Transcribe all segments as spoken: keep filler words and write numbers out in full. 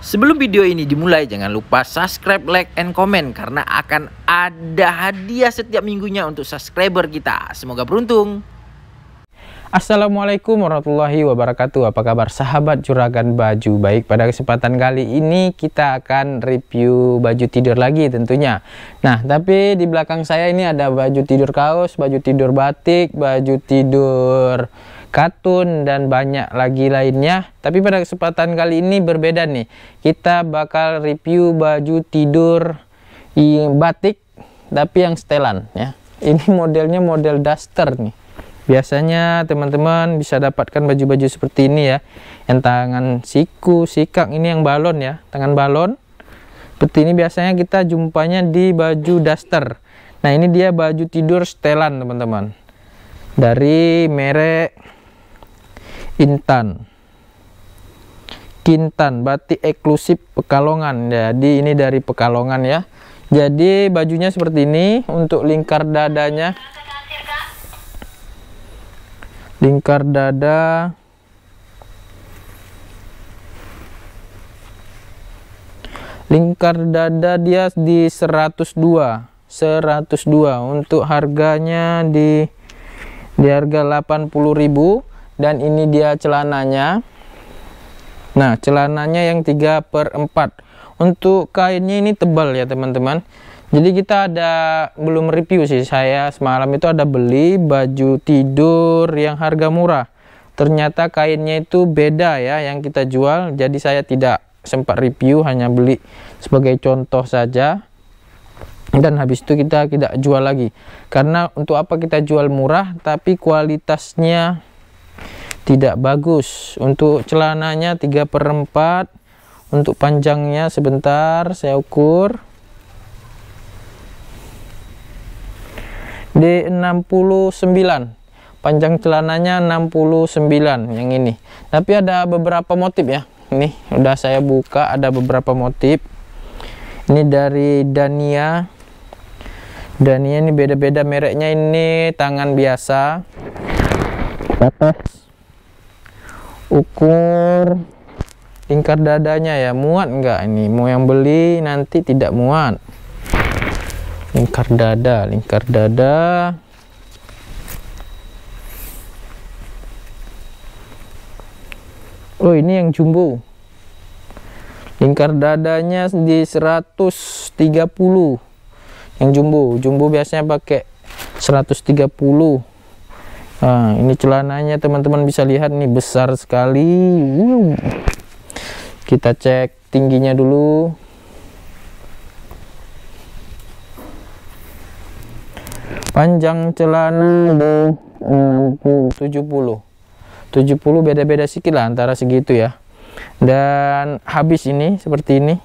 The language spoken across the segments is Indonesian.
Sebelum video ini dimulai, jangan lupa subscribe, like, and comment karena akan ada hadiah setiap minggunya untuk subscriber kita. Semoga beruntung. Assalamualaikum warahmatullahi wabarakatuh. Apa kabar sahabat juragan baju? Baik, pada kesempatan kali ini kita akan review baju tidur lagi tentunya. Nah, tapi di belakang saya ini ada baju tidur kaos, baju tidur batik, baju tidur katun, dan banyak lagi lainnya. Tapi pada kesempatan kali ini berbeda nih, kita bakal review baju tidur batik tapi yang setelan ya. Ini modelnya model daster nih, biasanya teman-teman bisa dapatkan baju-baju seperti ini ya, yang tangan siku sikak, ini yang balon ya, tangan balon seperti ini biasanya kita jumpanya di baju daster. Nah, ini dia baju tidur setelan teman-teman, dari merek Kintan, Kintan batik eksklusif Pekalongan. Jadi ini dari Pekalongan ya. Jadi bajunya seperti ini untuk lingkar dadanya, lingkar dada lingkar dada dia di seratus dua untuk harganya di di harga delapan puluh ribu. Dan ini dia celananya. Nah, celananya yang tiga per empat. Untuk kainnya ini tebal ya teman-teman. Jadi kita ada belum review sih, saya semalam itu ada beli baju tidur yang harga murah. Ternyata kainnya itu beda ya yang kita jual. Jadi saya tidak sempat review, hanya beli sebagai contoh saja. Dan habis itu kita tidak jual lagi. Karena untuk apa kita jual murah tapi kualitasnya tidak bagus. Untuk celananya tiga per empat. Untuk panjangnya sebentar saya ukur D enam puluh sembilan. Panjang celananya enam puluh sembilan yang ini. Tapi ada beberapa motif ya. Nih udah saya buka, ada beberapa motif. Ini dari Dania. Dania ini beda-beda mereknya. Ini tangan biasa, batas ukur lingkar dadanya ya, muat enggak ini, mau yang beli nanti tidak muat. Lingkar dada, lingkar dada oh ini yang jumbo, lingkar dadanya di seratus tiga puluh yang jumbo. Jumbo biasanya pakai seratus tiga puluh. Nah, ini celananya teman-teman bisa lihat nih, besar sekali. Wuh. Kita cek tingginya dulu. Panjang celana enam puluh tujuh puluh. tujuh puluh beda-beda sikit lah antara segitu ya. Dan habis ini seperti ini.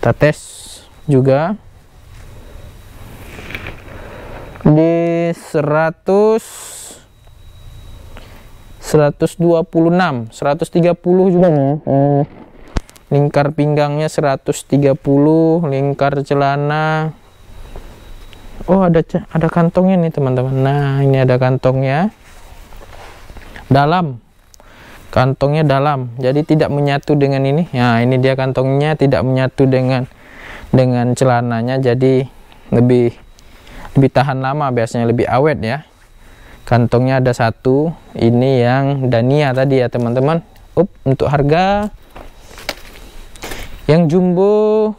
Kita tes juga. Di seratus, seratus dua puluh enam, seratus tiga puluh juga nih. Hmm. Lingkar pinggangnya seratus tiga puluh, lingkar celana. Oh, ada ada kantongnya nih teman-teman. Nah, ini ada kantongnya. Dalam. Kantongnya dalam. Jadi tidak menyatu dengan ini. Nah, ini dia kantongnya tidak menyatu dengan dengan celananya. Jadi lebih lebih tahan lama, biasanya lebih awet ya. Kantongnya ada satu, ini yang Dania tadi ya teman-teman. Up untuk harga yang jumbo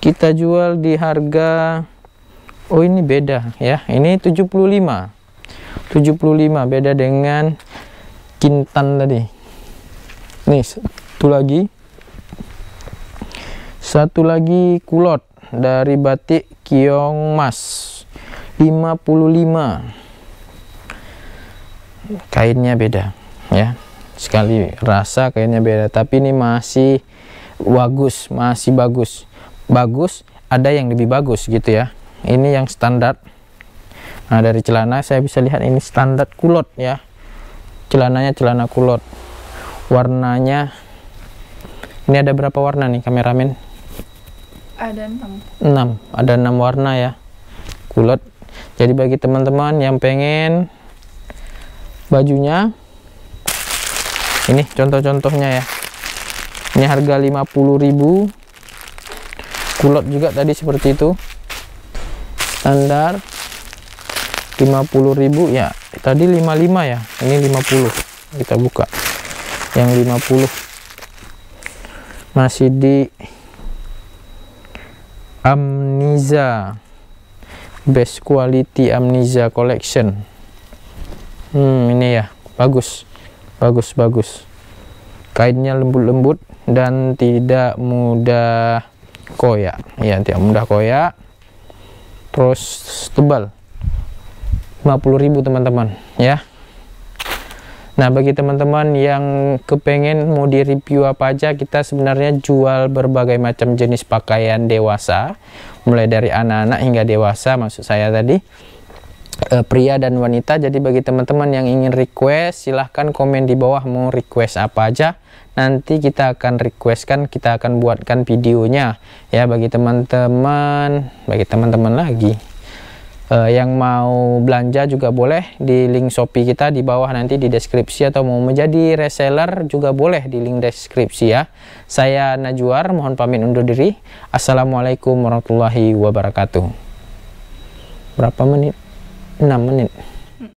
kita jual di harga, oh ini beda ya, ini tujuh puluh lima, tujuh puluh lima beda dengan Kintan tadi. Nih satu lagi, satu lagi kulot dari batik Kiong Mas lima puluh lima. Kainnya beda ya, sekali rasa kainnya beda, tapi ini masih bagus, masih bagus bagus ada yang lebih bagus gitu ya. Ini yang standar. Nah, dari celana saya bisa lihat ini standar kulot ya, celananya celana kulot. Warnanya ini ada berapa warna nih kameramen? Ada enam. Ada enam warna ya kulot. Jadi bagi teman-teman yang pengen bajunya, ini contoh-contohnya ya. Ini harga lima puluh ribu. Kulot juga tadi seperti itu, standar lima puluh ribu ya. Tadi lima puluh lima ya, ini lima puluh. Kita buka yang lima puluh, masih di Amniza, best quality Amniza collection. Hmm, ini ya, bagus, bagus, bagus. Kainnya lembut-lembut dan tidak mudah koyak. Ya, tidak mudah koyak. Terus tebal. lima puluh ribu teman-teman, ya. Nah, bagi teman-teman yang kepengen mau di review apa aja, kita sebenarnya jual berbagai macam jenis pakaian dewasa, mulai dari anak-anak hingga dewasa, maksud saya tadi, e, pria dan wanita. Jadi bagi teman-teman yang ingin request, silahkan komen di bawah mau request apa aja, nanti kita akan requestkan, kita akan buatkan videonya, ya. Bagi teman-teman, bagi teman-teman lagi Uh, yang mau belanja juga boleh di link Shopee kita di bawah nanti di deskripsi, atau mau menjadi reseller juga boleh di link deskripsi, ya. Saya Najwar, mohon pamit undur diri. Assalamualaikum warahmatullahi wabarakatuh. Berapa menit? enam menit.